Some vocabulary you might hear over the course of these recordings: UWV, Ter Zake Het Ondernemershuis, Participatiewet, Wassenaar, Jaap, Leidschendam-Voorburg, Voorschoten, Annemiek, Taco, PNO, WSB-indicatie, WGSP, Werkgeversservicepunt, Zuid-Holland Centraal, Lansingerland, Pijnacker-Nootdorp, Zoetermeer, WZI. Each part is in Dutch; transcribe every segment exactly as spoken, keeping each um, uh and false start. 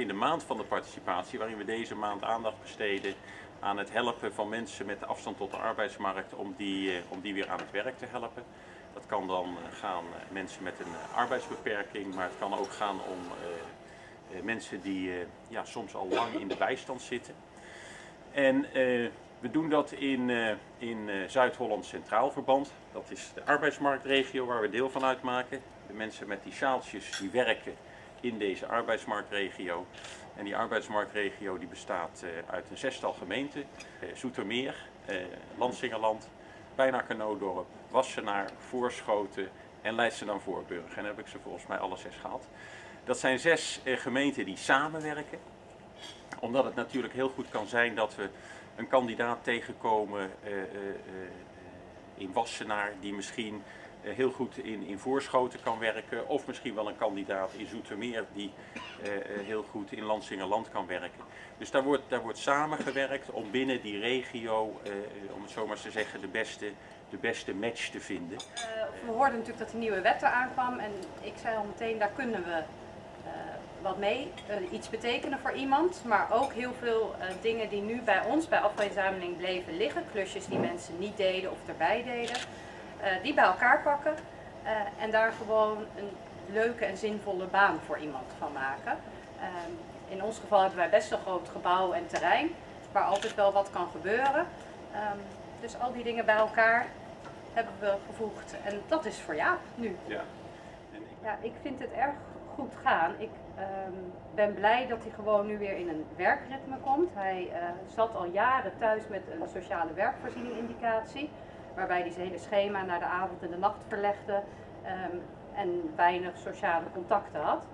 in de maand van de participatie, waarin we deze maand aandacht besteden aan het helpen van mensen met de afstand tot de arbeidsmarkt om die, om die weer aan het werk te helpen. Dat kan dan gaan mensen met een arbeidsbeperking, maar het kan ook gaan om uh, mensen die uh, ja, soms al lang in de bijstand zitten. En uh, we doen dat in, uh, in Zuid-Holland Centraal verband. Dat is de arbeidsmarktregio waar we deel van uitmaken. De mensen met die sjaaltjes die werken in deze arbeidsmarktregio. En die arbeidsmarktregio die bestaat uh, uit een zestal gemeenten. Uh, Zoetermeer, uh, Lansingerland, Pijnacker-Nootdorp, Wassenaar, Voorschoten en Leidschendam-Voorburg. En dan heb ik ze volgens mij alle zes gehad. Dat zijn zes uh, gemeenten die samenwerken. Omdat het natuurlijk heel goed kan zijn dat we een kandidaat tegenkomen uh, uh, uh, in Wassenaar die misschien uh, heel goed in, in Voorschoten kan werken. Of misschien wel een kandidaat in Zoetermeer die uh, uh, heel goed in Lansingerland kan werken. Dus daar wordt, daar wordt samengewerkt om binnen die regio, uh, om het zo maar te zeggen, de beste, de beste match te vinden. Uh, we hoorden natuurlijk dat de nieuwe wet eraan kwam en ik zei al meteen, daar kunnen we Uh, wat mee, uh, iets betekenen voor iemand, maar ook heel veel uh, dingen die nu bij ons bij afvalinzameling bleven liggen, klusjes die mensen niet deden of erbij deden, uh, die bij elkaar pakken uh, en daar gewoon een leuke en zinvolle baan voor iemand van maken. Uh, in ons geval hebben wij best een groot gebouw en terrein, waar altijd wel wat kan gebeuren. Uh, dus al die dingen bij elkaar hebben we gevoegd en dat is voor Jaap nu. Ja, en ik... ja ik vind het erg goed gaan. Ik uh, ben blij dat hij gewoon nu weer in een werkritme komt. Hij uh, zat al jaren thuis met een sociale werkvoorziening-indicatie, waarbij hij zijn hele schema naar de avond en de nacht verlegde um, en weinig sociale contacten had.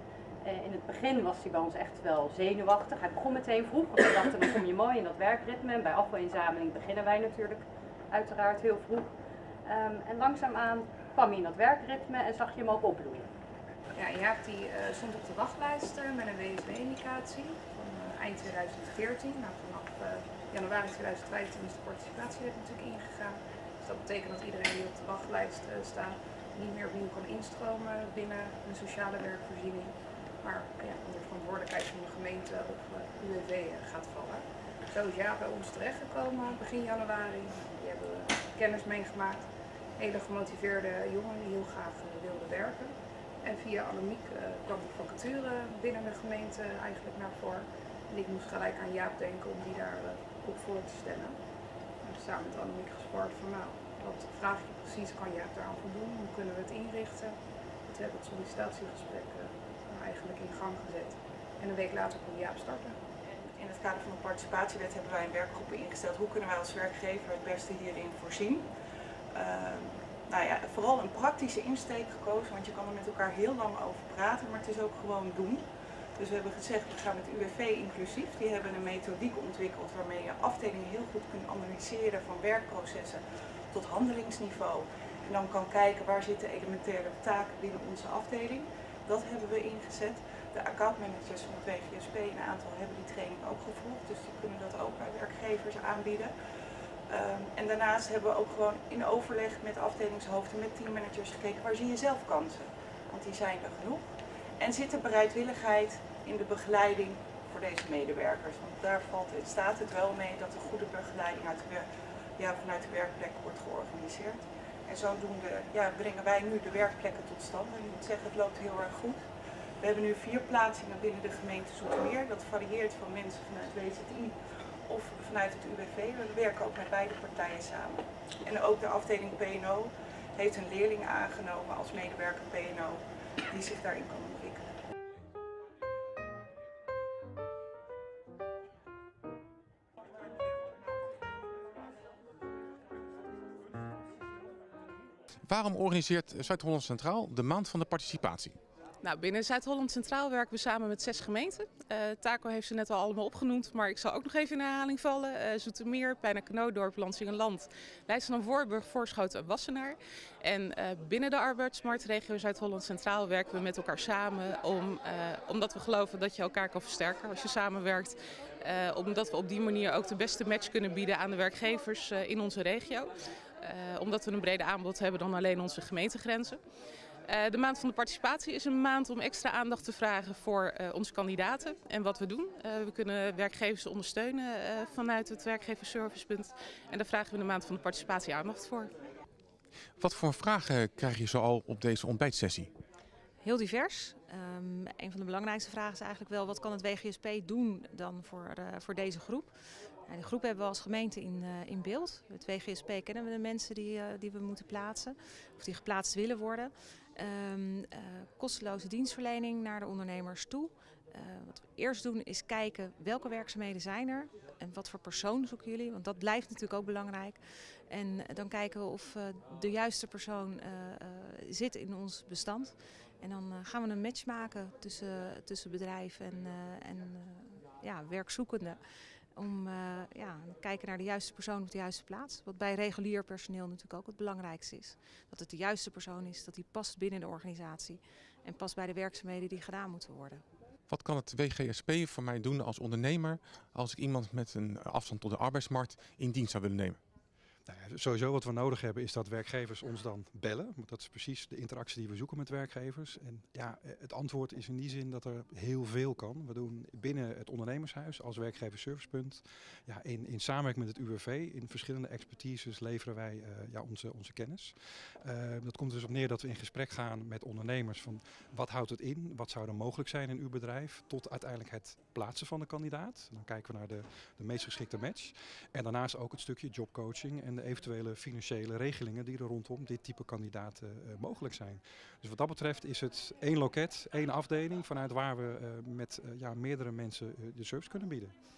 Uh, in het begin was hij bij ons echt wel zenuwachtig. Hij begon meteen vroeg, want we dachten dan kom je mooi in dat werkritme. En bij afvalinzameling beginnen wij natuurlijk uiteraard heel vroeg. Um, en langzaamaan kwam hij in dat werkritme en zag je hem ook opbloeien. Ja, Jaap die uh, stond op de wachtlijst met een W S B-indicatie van uh, eind twintig veertien. Nou, vanaf uh, januari twintig vijftien is de participatiewet natuurlijk ingegaan. Dus dat betekent dat iedereen die op de wachtlijst uh, staat niet meer opnieuw kan instromen binnen een sociale werkvoorziening. Maar ja, onder verantwoordelijkheid van de gemeente of uh, U W V uh, gaat vallen. Zo is Jaap bij ons terechtgekomen begin januari. Die hebben we kennis meegemaakt. Hele gemotiveerde jongen die heel graag uh, wilde werken. En via Annemiek uh, kwam de vacature binnen de gemeente eigenlijk naar voren. En ik moest gelijk aan Jaap denken om die daar uh, op voor te stellen. En samen met Annemiek gesproken van nou, wat vraag je precies, kan Jaap daaraan voldoen? Hoe kunnen we het inrichten? We hebben het sollicitatiegesprek uh, eigenlijk in gang gezet. En een week later kon Jaap starten. In het kader van de participatiewet hebben wij een werkgroep ingesteld. Hoe kunnen wij als werkgever het beste hierin voorzien? Uh, Nou ja, vooral een praktische insteek gekozen, want je kan er met elkaar heel lang over praten, maar het is ook gewoon doen. Dus we hebben gezegd, we gaan met U W V inclusief. Die hebben een methodiek ontwikkeld waarmee je afdelingen heel goed kunt analyseren van werkprocessen tot handelingsniveau. En dan kan kijken waar zitten elementaire taken binnen onze afdeling. Dat hebben we ingezet. De accountmanagers van het W G S P, een aantal, hebben die training ook gevolgd, dus die kunnen dat ook bij werkgevers aanbieden. Um, en daarnaast hebben we ook gewoon in overleg met afdelingshoofden, met teammanagers gekeken waar zie je zelf kansen, want die zijn er genoeg. En zit er bereidwilligheid in de begeleiding voor deze medewerkers, want daar valt het, staat het wel mee dat een goede begeleiding uit de, ja, vanuit de werkplek wordt georganiseerd. En zodoende ja, brengen wij nu de werkplekken tot stand en ik moet zeggen het loopt heel erg goed. We hebben nu vier plaatsingen binnen de gemeente Zoetermeer, dat varieert van mensen vanuit W Z I. Of vanuit het U W V, we werken ook met beide partijen samen. En ook de afdeling P N O heeft een leerling aangenomen als medewerker P N O die zich daarin kan ontwikkelen. Waarom organiseert Zuid-Holland Centraal de maand van de participatie? Nou, binnen Zuid-Holland Centraal werken we samen met zes gemeenten. Uh, Taco heeft ze net al allemaal opgenoemd, maar ik zal ook nog even in herhaling vallen. Uh, Zoetermeer, Pijnacker-Nootdorp, Lansingerland, Leidschendam-Voorburg, Voorschoten en Wassenaar. En uh, binnen de arbeidsmarktregio Zuid-Holland Centraal werken we met elkaar samen. Om, uh, omdat we geloven dat je elkaar kan versterken als je samenwerkt. Uh, omdat we op die manier ook de beste match kunnen bieden aan de werkgevers uh, in onze regio. Uh, omdat we een breder aanbod hebben dan alleen onze gemeentegrenzen. Uh, de maand van de participatie is een maand om extra aandacht te vragen voor uh, onze kandidaten en wat we doen. Uh, we kunnen werkgevers ondersteunen uh, vanuit het Werkgeversservicepunt en daar vragen we de maand van de participatie aandacht voor. Wat voor vragen krijg je zoal op deze ontbijtsessie? Heel divers. Um, een van de belangrijkste vragen is eigenlijk wel wat kan het W G S P doen dan voor, uh, voor deze groep. Nou, die groep hebben we als gemeente in, uh, in beeld. Het W G S P kennen we de mensen die, uh, die we moeten plaatsen of die geplaatst willen worden. Um, uh, kosteloze dienstverlening naar de ondernemers toe. Uh, wat we eerst doen is kijken welke werkzaamheden zijn er en wat voor persoon zoeken jullie, want dat blijft natuurlijk ook belangrijk. En uh, dan kijken we of uh, de juiste persoon uh, uh, zit in ons bestand. En dan uh, gaan we een match maken tussen, tussen bedrijf en, uh, en uh, ja, werkzoekenden. Om uh, ja, te kijken naar de juiste persoon op de juiste plaats. Wat bij regulier personeel natuurlijk ook het belangrijkste is. Dat het de juiste persoon is, dat die past binnen de organisatie. En past bij de werkzaamheden die gedaan moeten worden. Wat kan het W G S P voor mij doen als ondernemer als ik iemand met een afstand tot de arbeidsmarkt in dienst zou willen nemen? Nou ja, sowieso wat we nodig hebben is dat werkgevers ons dan bellen. Want dat is precies de interactie die we zoeken met werkgevers. En ja, het antwoord is in die zin dat er heel veel kan. We doen binnen het ondernemershuis als werkgeversservicepunt. Ja, in, in samenwerking met het U W V, in verschillende expertises leveren wij uh, ja, onze, onze kennis. Uh, dat komt dus op neer dat we in gesprek gaan met ondernemers van wat houdt het in? Wat zou er mogelijk zijn in uw bedrijf? Tot uiteindelijk het plaatsen van de kandidaat. Dan kijken we naar de, de meest geschikte match. En daarnaast ook het stukje jobcoaching en de eventuele financiële regelingen die er rondom dit type kandidaten uh, mogelijk zijn. Dus wat dat betreft is het één loket, één afdeling vanuit waar we uh, met uh, ja, meerdere mensen uh, de service kunnen bieden.